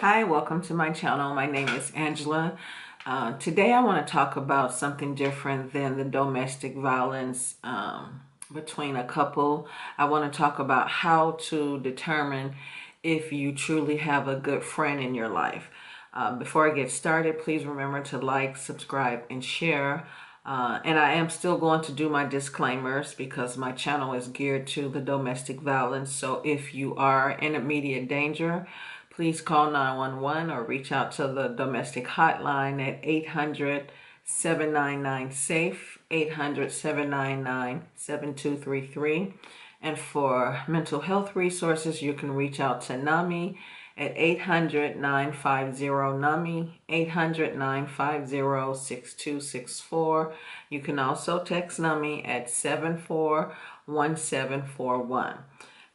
Hi, welcome to my channel. My name is Angela. Today I want to talk about something different than the domestic violence between a couple. I want to talk about how to determine if you truly have a good friend in your life. Before I get started, please remember to like, subscribe, and share. And I am still going to do my disclaimers because my channel is geared to the domestic violence. So if you are in immediate danger, please call 911 or reach out to the domestic hotline at 800-799-SAFE, 800-799-7233. And for mental health resources, you can reach out to NAMI at 800-950-NAMI, 800-950-6264. You can also text NAMI at 741741.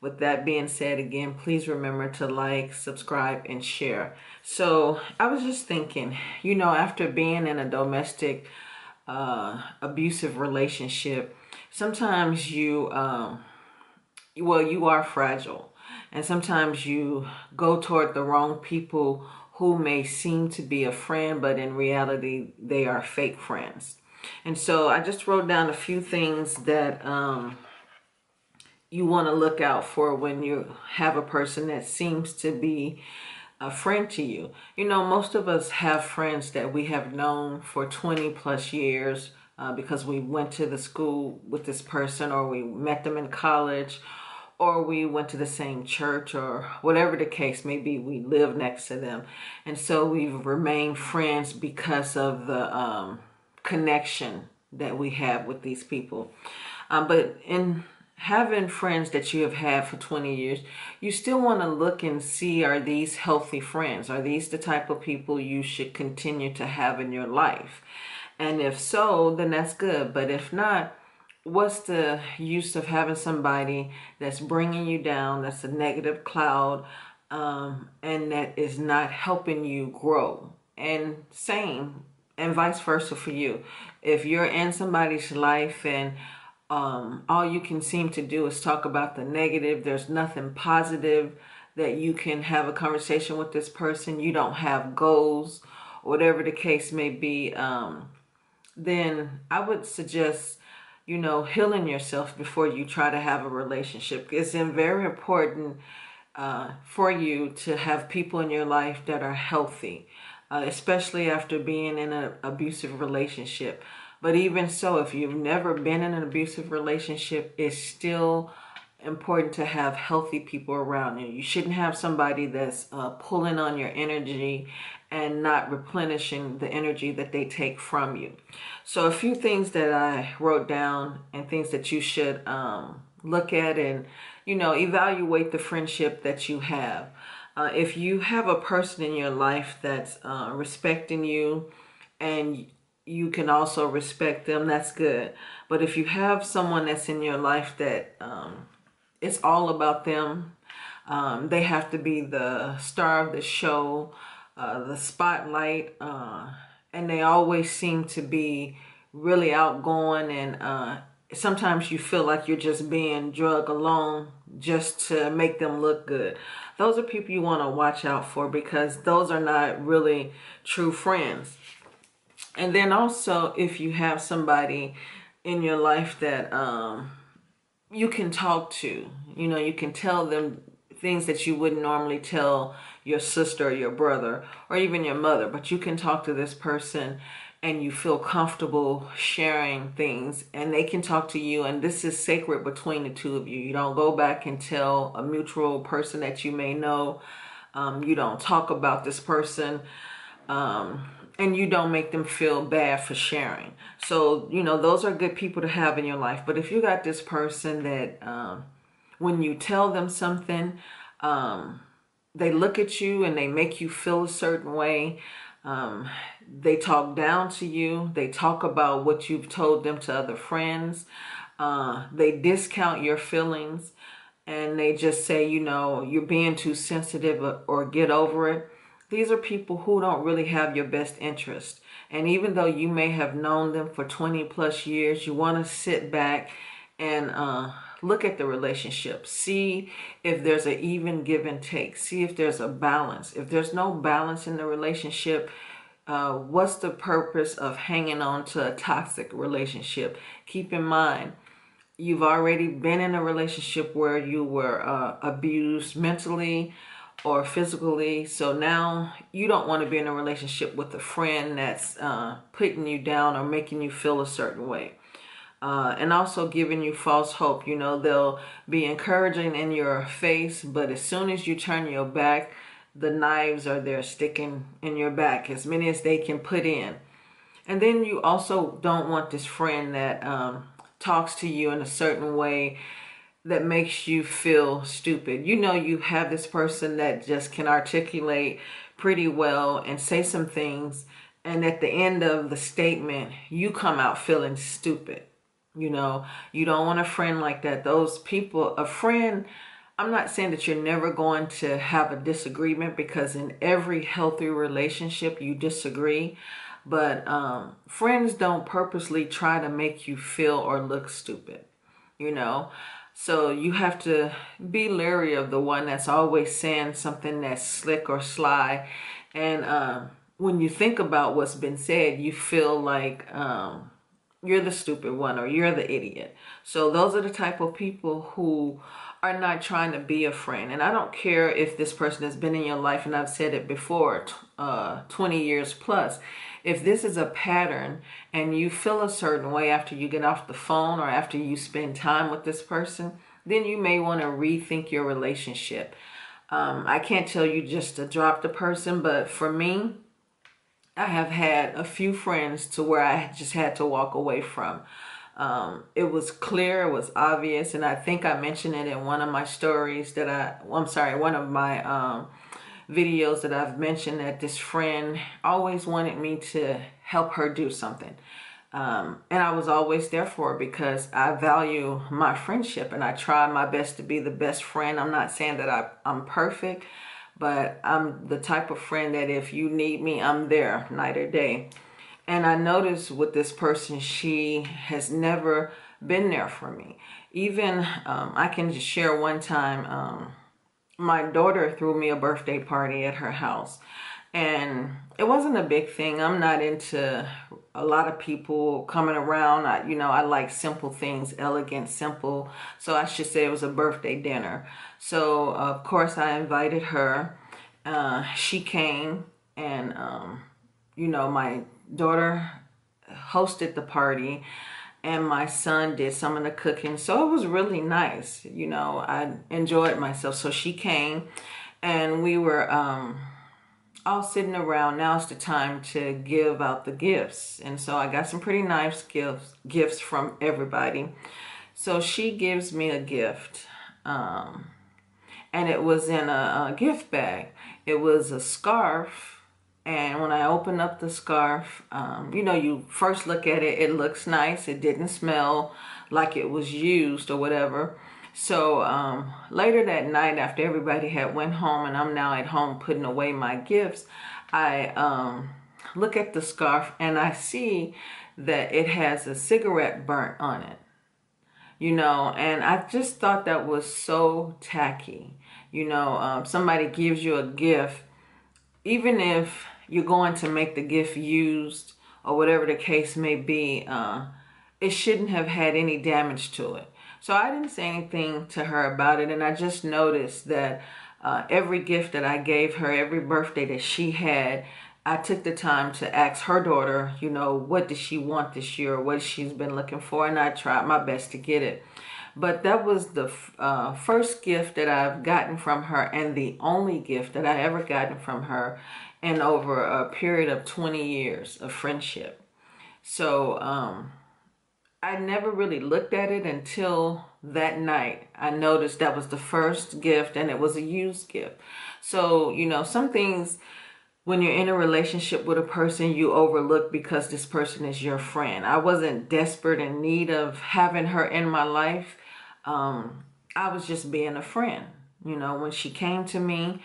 With that being said, again, please remember to like, subscribe, and share. So I was just thinking, you know, after being in a domestic abusive relationship, sometimes you, you are fragile. And sometimes you go toward the wrong people who may seem to be a friend, but in reality, they are fake friends. And so I just wrote down a few things that you want to look out for when you have a person that seems to be a friend to you. You know, most of us have friends that we have known for 20 plus years because we went to the school with this person, or we met them in college, or we went to the same church, or whatever the case may be, we live next to them. And so we've remained friends because of the connection that we have with these people. But in having friends that you have had for 20 years, you still want to look and see, are these healthy friends? Are these the type of people you should continue to have in your life? And if so, then that's good. But if not, what's the use of having somebody that's bringing you down, that's a negative cloud, and that is not helping you grow? And same, and vice versa for you. If you're in somebody's life and all you can seem to do is talk about the negative, there's nothing positive that you can have a conversation with this person, you don't have goals, whatever the case may be, then I would suggest, you know, healing yourself before you try to have a relationship. It's very important for you to have people in your life that are healthy, especially after being in an abusive relationship. But even so, if you've never been in an abusive relationship, it's still important to have healthy people around you. You shouldn't have somebody that's pulling on your energy and not replenishing the energy that they take from you. So a few things that I wrote down and things that you should look at and, you know, evaluate the friendship that you have. If you have a person in your life that's respecting you and you can also respect them, that's good. But if you have someone that's in your life that it's all about them, they have to be the star of the show, the spotlight, and they always seem to be really outgoing, and sometimes you feel like you're just being drug along just to make them look good. Those are people you want to watch out for, because those are not really true friends. And then also, if you have somebody in your life that you can talk to, you know, you can tell them things that you wouldn't normally tell your sister or your brother or even your mother, but you can talk to this person and you feel comfortable sharing things, and they can talk to you, and this is sacred between the two of you. You don't go back and tell a mutual person that you may know. You don't talk about this person. And you don't make them feel bad for sharing. So, you know, those are good people to have in your life. But if you got this person that when you tell them something, they look at you and they make you feel a certain way. They talk down to you. They talk about what you've told them to other friends. They discount your feelings. And they just say, you know, you're being too sensitive, or get over it. These are people who don't really have your best interest. And even though you may have known them for 20 plus years, you want to sit back and Look at the relationship. See if there's an even give and take. See if there's a balance. If there's no balance in the relationship, what's the purpose of hanging on to a toxic relationship? Keep in mind, you've already been in a relationship where you were abused mentally or physically. So now you don't want to be in a relationship with a friend that's putting you down or making you feel a certain way. And also giving you false hope. You know, they'll be encouraging in your face, but as soon as you turn your back, the knives are there sticking in your back, as many as they can put in. And then you also don't want this friend that talks to you in a certain way that makes you feel stupid. You know, you have this person that just can articulate pretty well and say some things, and at the end of the statement, you come out feeling stupid. You know, you don't want a friend like that. Those people, a friend, I'm not saying that you're never going to have a disagreement, because in every healthy relationship, you disagree. But friends don't purposely try to make you feel or look stupid, you know. So you have to be leery of the one that's always saying something that's slick or sly. And when you think about what's been said, you feel like you're the stupid one or you're the idiot. So those are the type of people who are not trying to be a friend. And I don't care if this person has been in your life, and I've said it before, 20 years plus. If this is a pattern and you feel a certain way after you get off the phone or after you spend time with this person, then you may want to rethink your relationship. I can't tell you just to drop the person, but for me, I have had a few friends to where I just had to walk away from. It was clear, it was obvious, and I think I mentioned it in one of my stories that one of my videos that I've mentioned, that this friend always wanted me to help her do something. And I was always there for her because I value my friendship and I try my best to be the best friend. I'm not saying that I'm perfect, but I'm the type of friend that if you need me, I'm there night or day. And I noticed with this person, she has never been there for me. Even, I can just share one time, my daughter threw me a birthday party at her house. And it wasn't a big thing. I'm not into a lot of people coming around. I like simple things, elegant, simple. So I should say it was a birthday dinner. So of course I invited her. She came and, my daughter hosted the party and my son did some of the cooking. So it was really nice. You know, I enjoyed myself. So she came and we were all sitting around. Now it's the time to give out the gifts. And so I got some pretty nice gifts from everybody. So she gives me a gift. And it was in a gift bag. It was a scarf. And when I opened up the scarf, you first look at it, it looks nice. It didn't smell like it was used or whatever. So later that night, after everybody had went home and I'm now at home putting away my gifts, I look at the scarf and I see that it has a cigarette burnt on it. You know, and I just thought that was so tacky. You know, somebody gives you a gift, even if you're going to make the gift used or whatever the case may be, it shouldn't have had any damage to it. So I didn't say anything to her about it. And I just noticed that every gift that I gave her, every birthday that she had, I took the time to ask her daughter, you know, what does she want this year, what she's been looking for. And I tried my best to get it. But that was the first gift that I've gotten from her and the only gift that I ever gotten from her in over a period of 20 years of friendship. So I never really looked at it until that night. I noticed that was the first gift and it was a used gift. So, you know, some things when you're in a relationship with a person, you overlook because this person is your friend. I wasn't desperate in need of having her in my life. I was just being a friend. You know, when she came to me,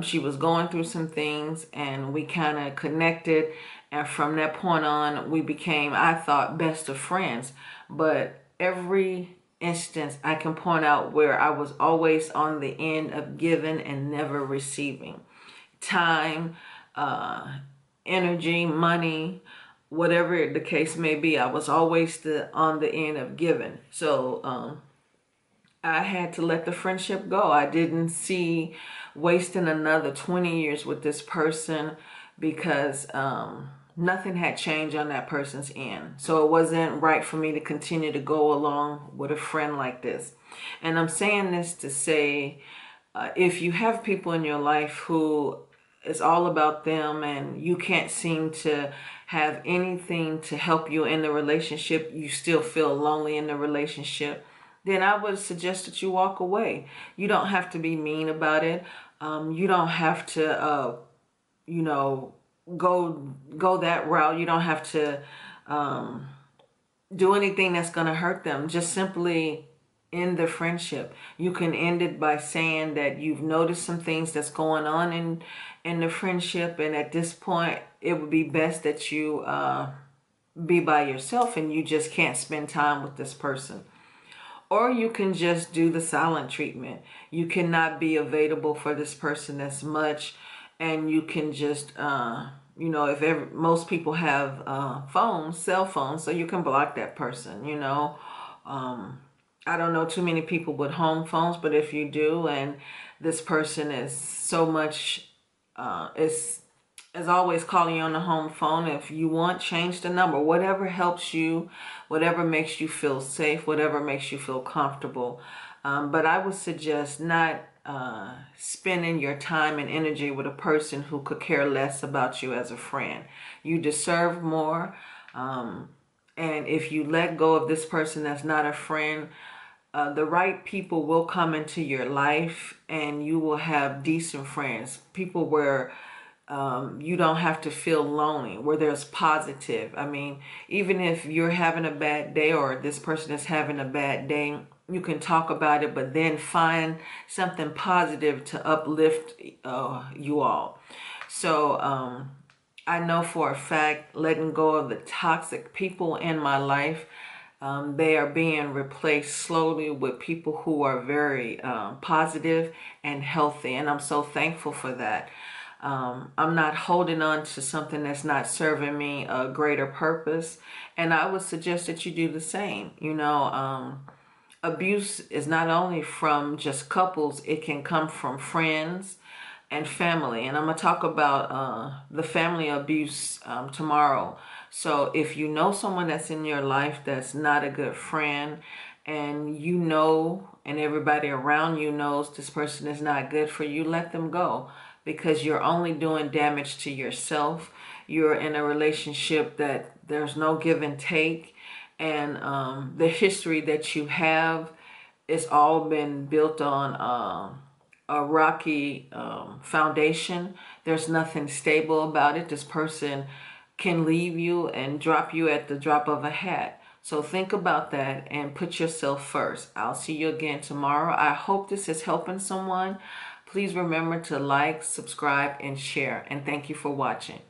she was going through some things and we kind of connected. And from that point on, we became, I thought, best of friends. But every instance, I can point out where I was always on the end of giving and never receiving. Time, energy, money, whatever the case may be, I was always on the end of giving. So I had to let the friendship go. I didn't see wasting another 20 years with this person because nothing had changed on that person's end. So it wasn't right for me to continue to go along with a friend like this. And I'm saying this to say, if you have people in your life who it's all about them and you can't seem to have anything to help you in the relationship, you still feel lonely in the relationship, then I would suggest that you walk away. You don't have to be mean about it. You don't have to, you know, go that route. You don't have to do anything that's going to hurt them. Just simply end the friendship. You can end it by saying that you've noticed some things that's going on in the friendship, and at this point it would be best that you be by yourself and you just can't spend time with this person. Or you can just do the silent treatment. You cannot be available for this person as much, and you can just you know, if most people have phones, cell phones, so you can block that person, you know. I don't know too many people with home phones, but if you do, and this person is so much, is always calling you on the home phone, if you want, change the number. Whatever helps you, whatever makes you feel safe, whatever makes you feel comfortable. But I would suggest not spending your time and energy with a person who could care less about you as a friend. You deserve more. And if you let go of this person that's not a friend, the right people will come into your life and you will have decent friends. People where you don't have to feel lonely, where there's positive. I mean, even if you're having a bad day or this person is having a bad day, you can talk about it, but then find something positive to uplift you all. So, I know for a fact, letting go of the toxic people in my life, they are being replaced slowly with people who are very positive and healthy. And I'm so thankful for that. I'm not holding on to something that's not serving me a greater purpose. And I would suggest that you do the same. You know, abuse is not only from just couples, it can come from friends and family. And I'm going to talk about the family abuse tomorrow. So if you know someone that's in your life that's not a good friend, and you know, and everybody around you knows this person is not good for you, let them go, because you're only doing damage to yourself. You're in a relationship that there's no give and take, and the history that you have, it's all been built on a rocky foundation. There's nothing stable about it. This person can leave you and drop you at the drop of a hat. So think about that and put yourself first. I'll see you again tomorrow. I hope this is helping someone. Please remember to like, subscribe, and share. And thank you for watching.